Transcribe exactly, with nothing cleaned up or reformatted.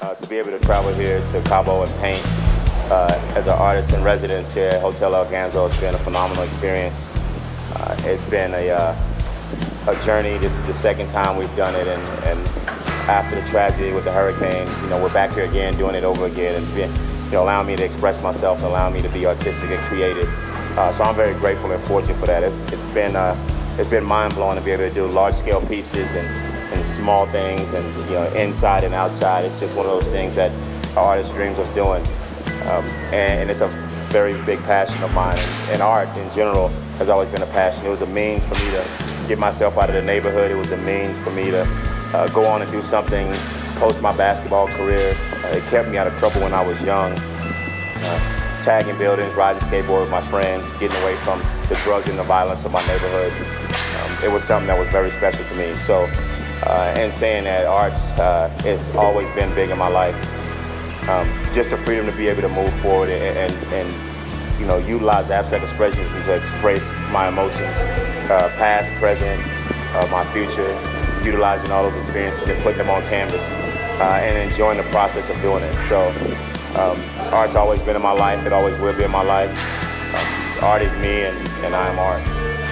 Uh, to be able to travel here to Cabo and paint uh, as an artist in residence here at Hotel El Ganzo, it's been a phenomenal experience. Uh, it's been a, uh, a journey. This is the second time we've done it, and, and after the tragedy with the hurricane, you know, we're back here again doing it over again, and been, you know, allowing me to express myself, allowing me to be artistic and creative. Uh, so I'm very grateful and fortunate for that. It's, it's been uh, it's been mind-blowing to be able to do large-scale pieces and. and small things, and you know, inside and outside. It's just one of those things that an artist dreams of doing, um, and, and it's a very big passion of mine. And art in general has always been a passion. It was a means for me to get myself out of the neighborhood. It was a means for me to uh, go on and do something post my basketball career. Uh, it kept me out of trouble when I was young. Uh, tagging buildings, riding skateboard with my friends, getting away from the drugs and the violence of my neighborhood. Um, it was something that was very special to me. So. Uh, and saying that, art uh, has always been big in my life. Um, just the freedom to be able to move forward and, and, and you know, utilize abstract expression to express my emotions, uh, past, present, uh, my future, utilizing all those experiences and putting them on canvas, uh, and enjoying the process of doing it. So um, art's always been in my life. It always will be in my life. Uh, art is me, and, and I am art.